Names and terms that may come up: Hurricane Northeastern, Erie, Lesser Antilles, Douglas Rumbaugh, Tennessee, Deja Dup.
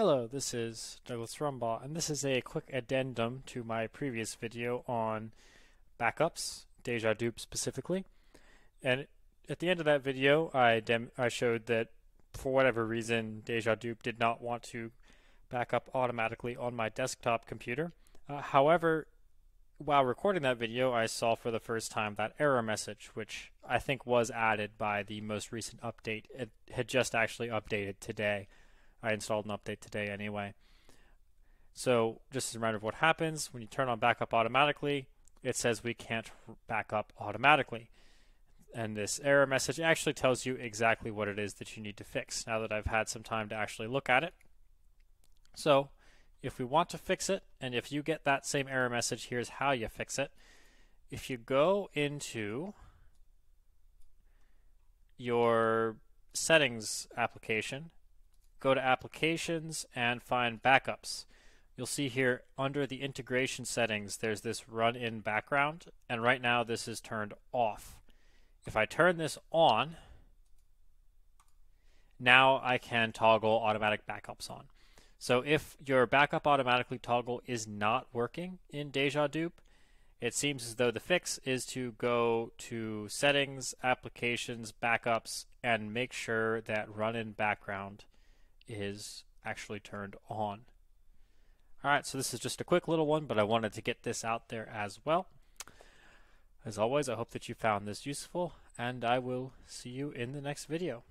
Hello, this is Douglas Rumbaugh, and this is a quick addendum to my previous video on backups, Deja Dup specifically. And at the end of that video, I showed that for whatever reason, Deja Dup did not want to back up automatically on my desktop computer. However, while recording that video, I saw for the first time that error message, which I think was added by the most recent update. It had just actually updated today. I installed an update today anyway. So just as a reminder of what happens, when you turn on backup automatically, it says we can't back up automatically. And this error message actually tells you exactly what it is that you need to fix, now that I've had some time to actually look at it. So if we want to fix it, and if you get that same error message, here's how you fix it. If you go into your settings application, go to Applications and find Backups. You'll see here under the integration settings there's this run in background, and right now this is turned off. If I turn this on, now I can toggle automatic backups on. So if your backup automatically toggle is not working in Deja Dup, it seems as though the fix is to go to Settings, Applications, Backups, and make sure that run in background is actually turned on. Alright, so this is just a quick little one, but I wanted to get this out there as well. As always, I hope that you found this useful, and I will see you in the next video.